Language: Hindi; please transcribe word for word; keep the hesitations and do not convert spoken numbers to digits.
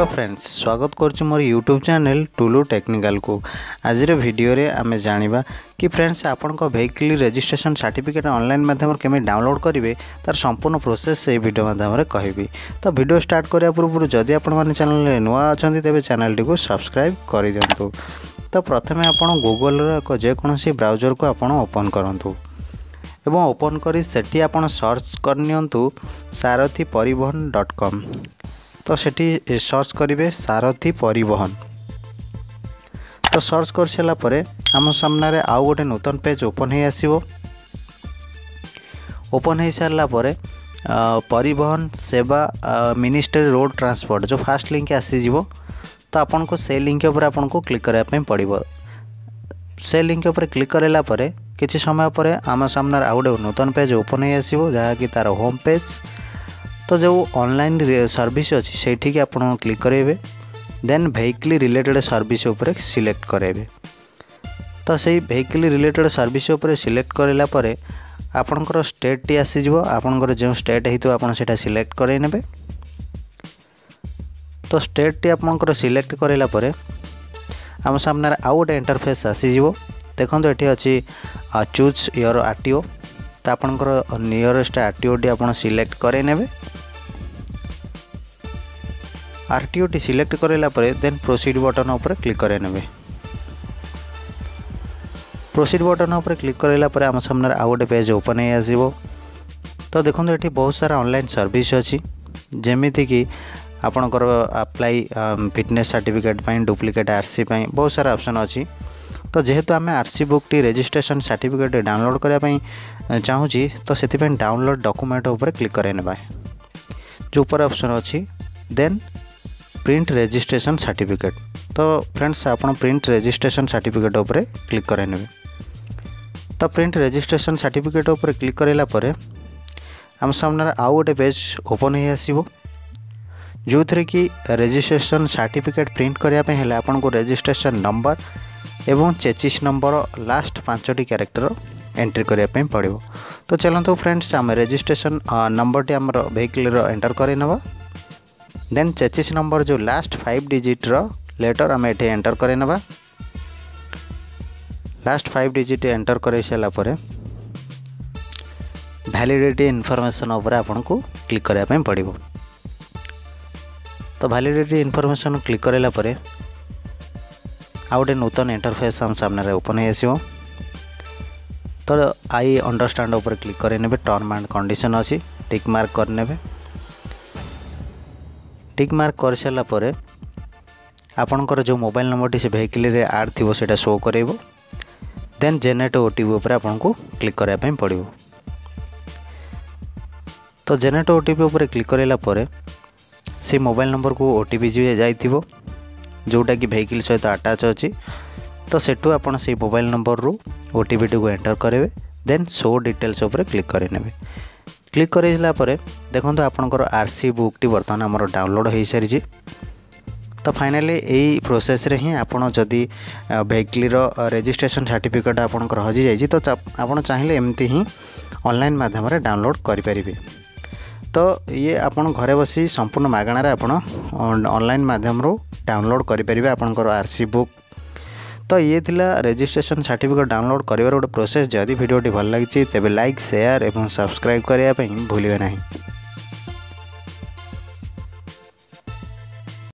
हेलो फ्रेंड्स, स्वागत करछु मोर यूट्यूब चैनल टोलू टेक्निकल को। आज वीडियो रे आमे जानिबा कि फ्रेंड्स आपण को व्हीकल रजिस्ट्रेशन सर्टिफिकेट ऑनलाइन माध्यम केमे डाउनलोड करेंगे, तार संपूर्ण प्रोसेस से वीडियो माध्यम कहि। तो वीडियो स्टार्ट करिया पूर्व जदि आपण माने चैनल रे नुवा अछंती तेबे चैनल टी को सब्सक्राइब कर दियंतु। तो प्रथमे आपण गूगल रे को जेकोनोसी ब्राउजर को आपण ओपन करंतु एवं ओपन करी सेठी आपण सर्च करनियंतु सारथी परिवहन डॉट कॉम। तो सेठी सर्च करेंगे सारथी परिवहन। तो सर्च कर सारा पर आम सामने आउ गोटे नूतन पेज ओपन हो आसो। ओपन हो सारा पर परिवहन सेवा मिनिस्ट्री रोड ट्रांसपोर्ट जो फास्ट लिंक आसीज, तो आपन को से लिंक उपर आपन को क्लिक करने पड़ो। से लिंक उपर क्लिक कराला किसी समय पर आम सामने आउ गोटे नूतन पेज ओपन हो आसो, जहाँकि तार होम पेज। तो जो ऑनलाइन सर्विस अच्छी से आपन क्लिक करेंगे, देन व्हीकल रिलेटेड सर्विस उपर सिलेक्ट करेंगे। तो से व्हीकल रिलेटेड सर्विस उपर सिलेक्ट कराला आपणकर स्टेट टी आसीज, आपणकर जो स्टेट हो आप सिलेक्ट करें नेबे। तो स्टेट टी आपणकर सिलेक्ट कराला आम सामने आउ गोटे इंटरफेस आसीज। देखो ये अच्छी चूज योर आरटीओ। तो आपणकर नियरेस्ट आरटीओ टी आप सिलेक्ट करें नेबे। आरटीओ टी सिलेक्ट कराला देन प्रोसीड बटन उपर क्लिक करेंगे। प्रोसीड बटन उपर क्लिक कराला आम सामने आउ गोटे पेज ओपन हो आसो। तो देखो ये बहुत सारा ऑनलाइन सर्विस अच्छी, जमीती कि आपणकर अप्लाई फिटनेस सर्टिफिकेट पर, डुप्लिकेट आरसी पर बहुत सारा ऑप्शन अच्छी। तो जेहेतु आम आरसी बुक टी रजिस्ट्रेशन सर्टिफिकेट डाउनलोड करने चाहूँगी, तो से डाउनलोड डॉक्यूमेंट उपर क्लिक करेंगे जो ऊपर ऑप्शन अच्छी, देन प्रिंट रजिस्ट्रेशन सर्टिफिकेट। तो फ्रेंड्स आपन प्रिंट रजिस्ट्रेशन सर्टिफिकेट ऊपर क्लिक करेंगे। तो प्रिंट रजिस्ट्रेशन सर्टिफिकेट ऊपर क्लिक कराला आम सामने आउ गोटे पेज ओपन हो आसो, जो थी कि रजिस्ट्रेशन सर्टिफिकेट प्रिंट करने हेले आपन को रजिस्ट्रेशन नंबर एवं चेचिस नंबर लास्ट पांचटी क्यारेक्टर एंट्री करने पड़ो। तो चलते फ्रेंड्स आम रजिस्ट्रेशन नंबर टी आम व्हीकल एंटर करवा, देन चेचिस नंबर जो लास्ट फाइव डिजिट रो लेटर आम ये एंटर करवा। लास्ट फाइव डिजिट एंटर कर सारापर वैलिडिटी इनफॉरमेशन उपर आपको क्लिक करने पड़ो। तो वैलिडिटी इनफॉरमेशन क्लिक कराला आउ गए नूतन इंटरफेस आम सामने ओपन हो आसो। तो आई अंडरस्टैंड उपर क्लिक करेंगे। टर्म एंड कंडीशन अच्छी, टिक मार्क करने। टिक मार्क कर सारापर आपणकर जो मोबाइल नंबर टी से व्हीकल रे आड थी से शो करेबो, देन जेनेरेट ओटीपी उपर आपको क्लिक करने पड़ो। तो जेनेरेट ओटीपी उपर क्लिक कराला से मोबाइल नंबर को ओटीपी जी जाइथिबो, जोटा कि व्हीकल सहित अटैच अछि। तो सेठू आपण से मोबाइल नंबर रु ओटीपी टी को एंटर करेंगे, देन शो डिटेल्स उपर क्लिक करेंगे। क्लिक कर सारा पर देखो आपणकर आरसी बुक टी बर्तमान आमर डाउनलोड हो सारी। तो फाइनाली यही प्रोसेस रे ही आपड़ जदि व्हीकल रजिस्ट्रेशन सर्टिफिकेट आपणकर हजि जाइए, तो आपड़ चाहिए एमती ही ऑनलाइन माध्यम डाउनलोड करेंगे। तो ये आपड़ घरे बसी संपूर्ण मागणार ऑनलाइन माध्यम डाउनलोड करेंगे आपणकर आरसी बुक। तो ये थिला रजिस्ट्रेशन सर्टिफिकेट डाउनलोड करिवार गोटे प्रोसेस। जदि वीडियो भल लगी तेबे लाइक, शेयर एवं सब्सक्राइब करिया भूलिबे नहीं।